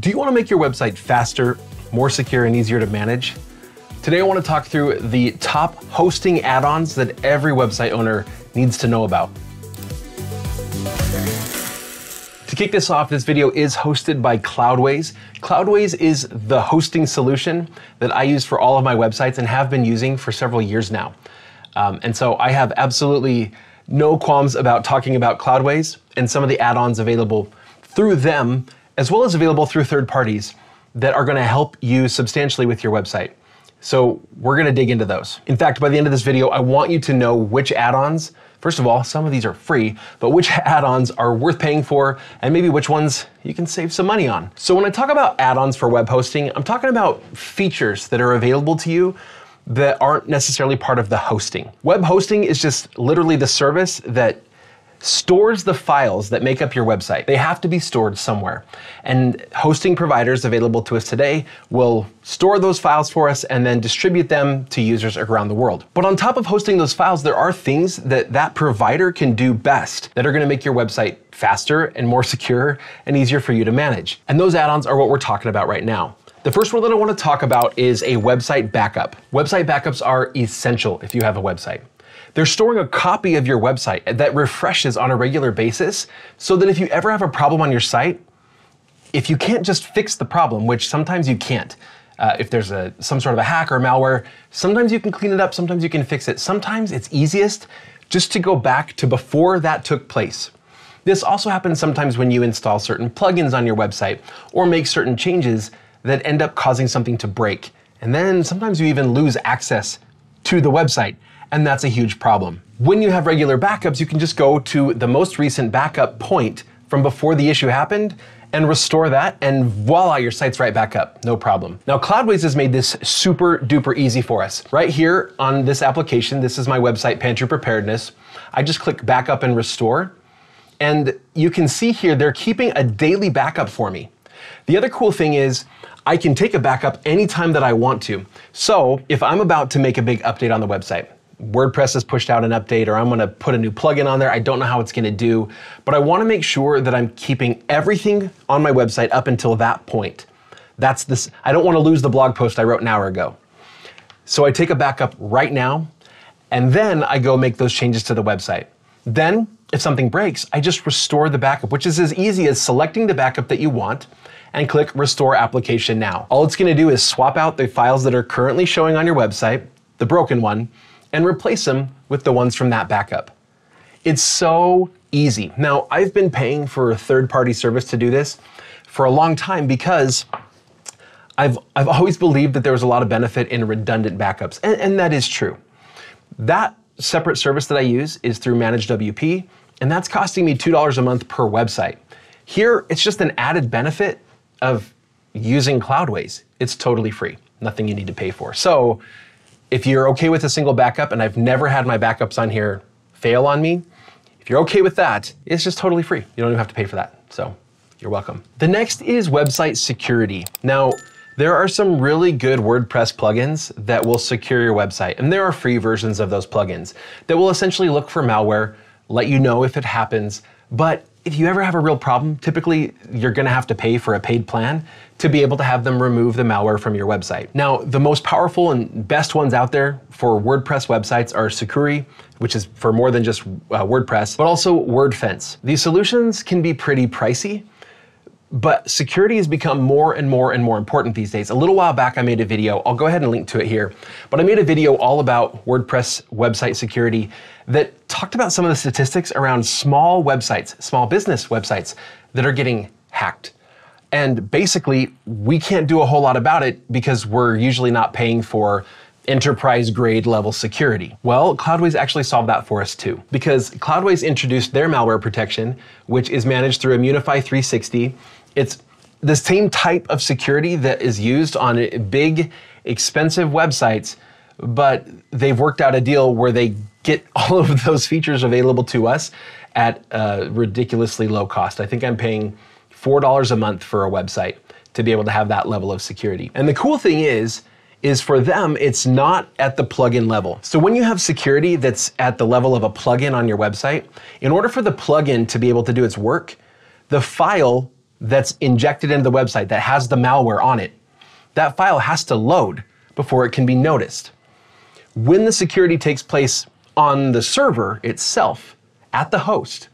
Do you want to make your website faster, more secure, and easier to manage? Today, I want to talk through the top hosting add-ons that every website owner needs to know about. To kick this off, this video is hosted by Cloudways. Cloudways is the hosting solution that I use for all of my websites and have been using for several years now. And so I have absolutely no qualms about talking about Cloudways and some of the add-ons available through them, as well as available through third parties that are going to help you substantially with your website. So we're going to dig into those. In fact, by the end of this video, I want you to know which add-ons, first of all, some of these are free, but which add-ons are worth paying for and maybe which ones you can save some money on. So when I talk about add-ons for web hosting, I'm talking about features that are available to you that aren't necessarily part of the hosting. Web hosting is just literally the service that stores the files that make up your website. They have to be stored somewhere. And hosting providers available to us today will store those files for us and then distribute them to users around the world. But on top of hosting those files, there are things that provider can do best that are going to make your website faster and more secure and easier for you to manage. And those add-ons are what we're talking about right now. The first one that I want to talk about is a website backup. Website backups are essential if you have a website. They're storing a copy of your website that refreshes on a regular basis so that if you ever have a problem on your site, if you can't just fix the problem, which sometimes you can't, if there's some sort of a hack or malware, sometimes you can clean it up, sometimes you can fix it. Sometimes it's easiest just to go back to before that took place. This also happens sometimes when you install certain plugins on your website or make certain changes that end up causing something to break. And then sometimes you even lose access to the website. And that's a huge problem. When you have regular backups, you can just go to the most recent backup point from before the issue happened and restore that, and voila, your site's right back up, no problem. Now, Cloudways has made this super duper easy for us. Right here on this application, this is my website, Pantry Preparedness. I just click backup and restore, and you can see here, they're keeping a daily backup for me. The other cool thing is I can take a backup anytime that I want to. So if I'm about to make a big update on the website, WordPress has pushed out an update, or I'm going to put a new plugin on there. I don't know how it's going to do, but I want to make sure that I'm keeping everything on my website up until that point. That's this. I don't want to lose the blog post I wrote an hour ago. So I take a backup right now, and then I go make those changes to the website. Then if something breaks, I just restore the backup, which is as easy as selecting the backup that you want and click Restore Application Now. All it's going to do is swap out the files that are currently showing on your website, the broken one, and replace them with the ones from that backup. It's so easy. Now, I've been paying for a third-party service to do this for a long time because I've always believed that there was a lot of benefit in redundant backups, and that is true. That separate service that I use is through ManageWP, and that's costing me $2 a month per website. Here, it's just an added benefit of using Cloudways. It's totally free, nothing you need to pay for. So, if you're okay with a single backup, and I've never had my backups on here fail on me, if you're okay with that, it's just totally free. You don't even have to pay for that. So you're welcome. The next is website security. Now, there are some really good WordPress plugins that will secure your website, and there are free versions of those plugins that will essentially look for malware, let you know if it happens, but if you ever have a real problem, typically you're going to have to pay for a paid plan to be able to have them remove the malware from your website. Now, the most powerful and best ones out there for WordPress websites are Sucuri, which is for more than just WordPress, but also Wordfence. These solutions can be pretty pricey, but security has become more and more important these days. A little while back, I made a video. I'll go ahead and link to it here, but I made a video all about WordPress website security that talked about some of the statistics around small websites, small business websites that are getting hacked. And basically, we can't do a whole lot about it because we're usually not paying for enterprise grade level security. Well, Cloudways actually solved that for us too, because Cloudways introduced their malware protection, which is managed through Immunify 360. It's the same type of security that is used on big, expensive websites, but they've worked out a deal where they get all of those features available to us at a ridiculously low cost. I think I'm paying $4 a month for a website to be able to have that level of security. And the cool thing is for them, it's not at the plugin level. So when you have security that's at the level of a plugin on your website, in order for the plugin to be able to do its work, the file that's injected into the website that has the malware on it. That file has to load before it can be noticed. When the security takes place on the server itself, at the host,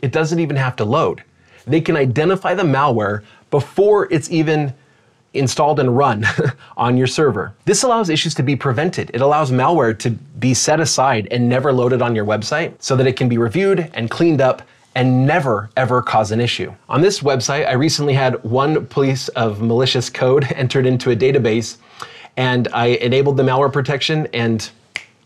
it doesn't even have to load. They can identify the malware before it's even installed and run on your server. This allows issues to be prevented. It allows malware to be set aside and never loaded on your website so that it can be reviewed and cleaned up and never ever cause an issue. On this website, I recently had one piece of malicious code entered into a database, and I enabled the malware protection and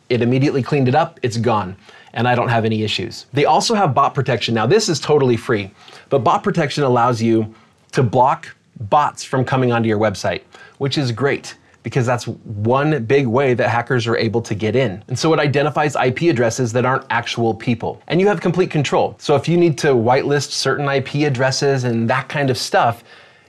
it immediately cleaned it up, it's gone, and I don't have any issues. They also have bot protection. Now this is totally free, but bot protection allows you to block bots from coming onto your website, which is great because that's one big way that hackers are able to get in. And so it identifies IP addresses that aren't actual people, and you have complete control. So if you need to whitelist certain IP addresses and that kind of stuff,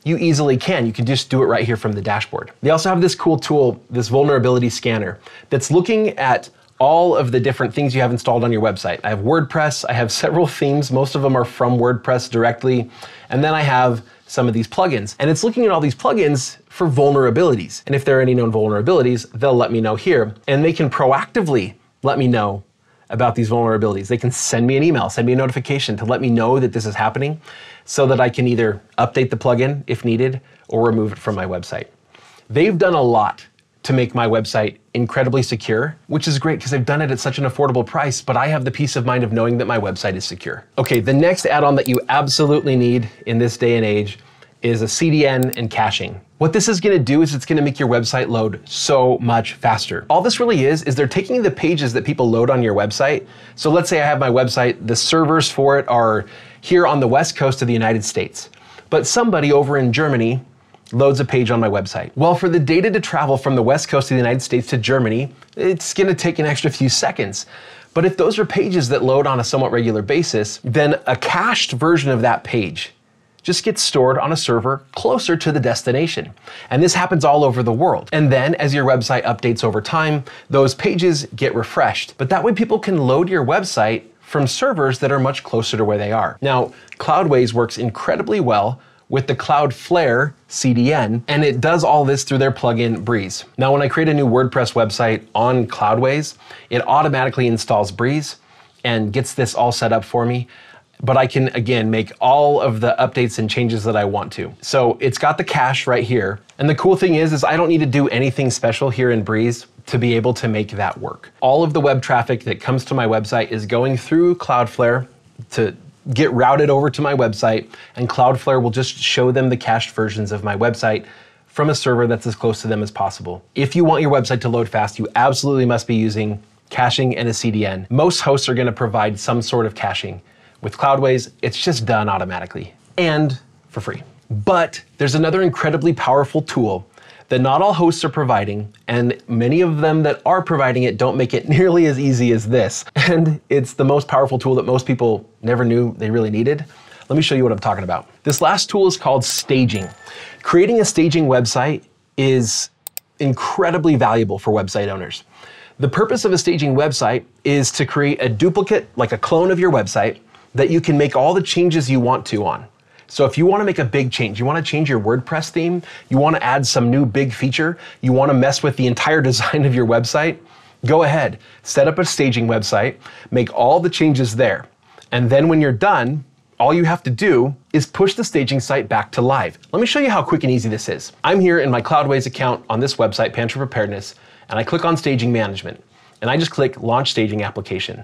you easily can. You can just do it right here from the dashboard. They also have this cool tool, this vulnerability scanner, that's looking at all of the different things you have installed on your website. I have WordPress, I have several themes, most of them are from WordPress directly, and then I have some of these plugins. And it's looking at all these plugins for vulnerabilities. And if there are any known vulnerabilities, they'll let me know here, and they can proactively let me know about these vulnerabilities. They can send me an email, send me a notification to let me know that this is happening so that I can either update the plugin if needed or remove it from my website. They've done a lot to make my website incredibly secure, which is great because they've done it at such an affordable price, but I have the peace of mind of knowing that my website is secure. Okay, the next add-on that you absolutely need in this day and age is a CDN and caching. What this is gonna do is it's gonna make your website load so much faster. All this really is they're taking the pages that people load on your website. So let's say I have my website, the servers for it are here on the west coast of the United States, but somebody over in Germany loads a page on my website. Well, for the data to travel from the west coast of the United States to Germany, it's gonna take an extra few seconds. But if those are pages that load on a somewhat regular basis, then a cached version of that page just gets stored on a server closer to the destination. And this happens all over the world. And then as your website updates over time, those pages get refreshed. But that way people can load your website from servers that are much closer to where they are. Now, Cloudways works incredibly well with the Cloudflare CDN, and it does all this through their plugin Breeze. Now, when I create a new WordPress website on Cloudways, it automatically installs Breeze and gets this all set up for me. But I can, again, make all of the updates and changes that I want to. So it's got the cache right here. And the cool thing is I don't need to do anything special here in Breeze to be able to make that work. All of the web traffic that comes to my website is going through Cloudflare to get routed over to my website, and Cloudflare will just show them the cached versions of my website from a server that's as close to them as possible. If you want your website to load fast, you absolutely must be using caching and a CDN. Most hosts are gonna provide some sort of caching. With Cloudways, it's just done automatically and for free. But there's another incredibly powerful tool that not all hosts are providing, and many of them that are providing it don't make it nearly as easy as this. And it's the most powerful tool that most people never knew they really needed. Let me show you what I'm talking about. This last tool is called staging. Creating a staging website is incredibly valuable for website owners. The purpose of a staging website is to create a duplicate, like a clone of your website, that you can make all the changes you want to on. So if you want to make a big change, you want to change your WordPress theme, you want to add some new big feature, you want to mess with the entire design of your website, go ahead, set up a staging website, make all the changes there. And then when you're done, all you have to do is push the staging site back to live. Let me show you how quick and easy this is. I'm here in my Cloudways account on this website, Pantry Preparedness, and I click on Staging Management, and I just click Launch Staging Application.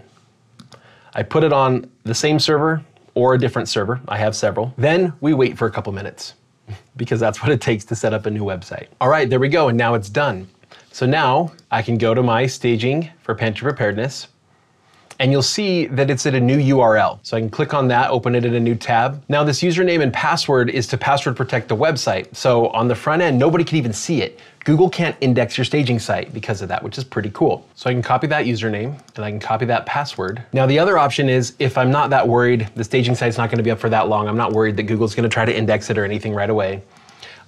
I put it on the same server or a different server. I have several. Then we wait for a couple minutes because that's what it takes to set up a new website. All right, there we go. And now it's done. So now I can go to my staging for Pantry Preparedness, and you'll see that it's at a new URL. So I can click on that, open it in a new tab. Now this username and password is to password protect the website. So on the front end, nobody can even see it. Google can't index your staging site because of that, which is pretty cool. So I can copy that username and I can copy that password. Now the other option is, if I'm not that worried, the staging site's not gonna be up for that long, I'm not worried that Google's gonna try to index it or anything right away,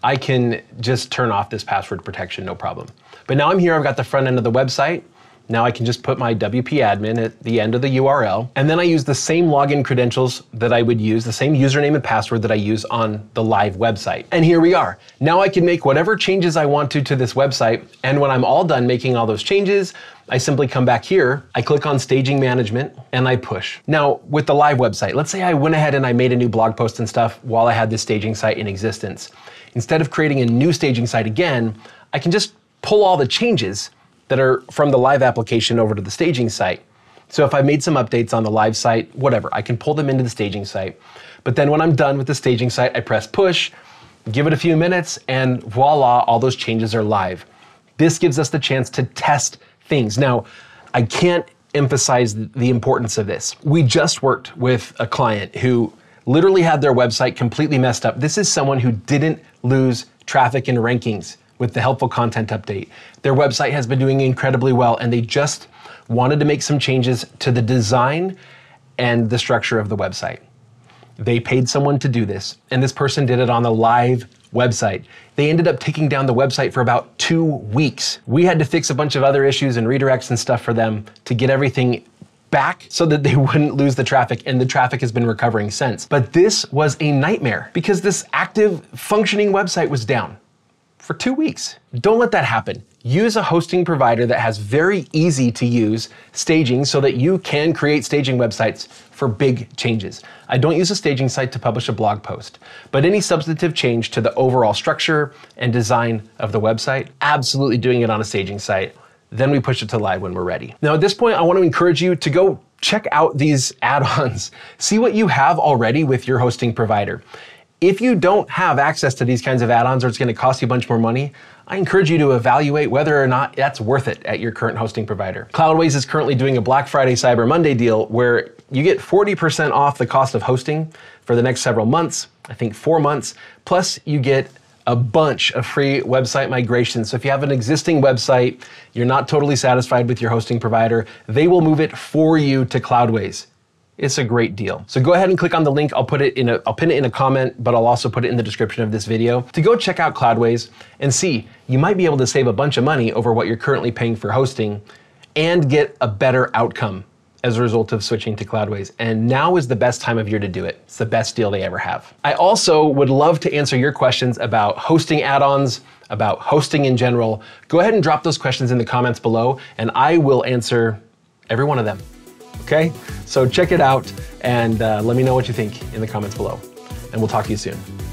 I can just turn off this password protection, no problem. But now I'm here, I've got the front end of the website. Now I can just put my wp-admin at the end of the URL, and then I use the same login credentials that I would use, the same username and password that I use on the live website. And here we are. Now I can make whatever changes I want to this website, and when I'm all done making all those changes, I simply come back here, I click on staging management, and I push. Now with the live website, let's say I went ahead and I made a new blog post and stuff while I had this staging site in existence. Instead of creating a new staging site again, I can just pull all the changes that are from the live application over to the staging site. So if I made some updates on the live site, whatever, I can pull them into the staging site. But then when I'm done with the staging site, I press push, give it a few minutes, and voila, all those changes are live. This gives us the chance to test things. Now, I can't emphasize the importance of this. We just worked with a client who literally had their website completely messed up. This is someone who didn't lose traffic and rankings with the helpful content update. Their website has been doing incredibly well, and they just wanted to make some changes to the design and the structure of the website. They paid someone to do this, and this person did it on the live website. They ended up taking down the website for about 2 weeks. We had to fix a bunch of other issues and redirects and stuff for them to get everything back so that they wouldn't lose the traffic, and the traffic has been recovering since. But this was a nightmare because this active, functioning website was down for 2 weeks. Don't let that happen. Use a hosting provider that has very easy to use staging so that you can create staging websites for big changes. I don't use a staging site to publish a blog post, but any substantive change to the overall structure and design of the website, absolutely doing it on a staging site. Then we push it to live when we're ready. Now at this point, I want to encourage you to go check out these add-ons. See what you have already with your hosting provider. If you don't have access to these kinds of add-ons or it's going to cost you a bunch more money, I encourage you to evaluate whether or not that's worth it at your current hosting provider. Cloudways is currently doing a Black Friday Cyber Monday deal where you get 40% off the cost of hosting for the next several months, I think 4 months, plus you get a bunch of free website migrations. So if you have an existing website, you're not totally satisfied with your hosting provider, they will move it for you to Cloudways. It's a great deal. So go ahead and click on the link. I'll pin it in a comment, but I'll also put it in the description of this video to go check out Cloudways and see, you might be able to save a bunch of money over what you're currently paying for hosting and get a better outcome as a result of switching to Cloudways. And now is the best time of year to do it. It's the best deal they ever have. I also would love to answer your questions about hosting add-ons, about hosting in general. Go ahead and drop those questions in the comments below and I will answer every one of them. Okay, so check it out and let me know what you think in the comments below, and we'll talk to you soon.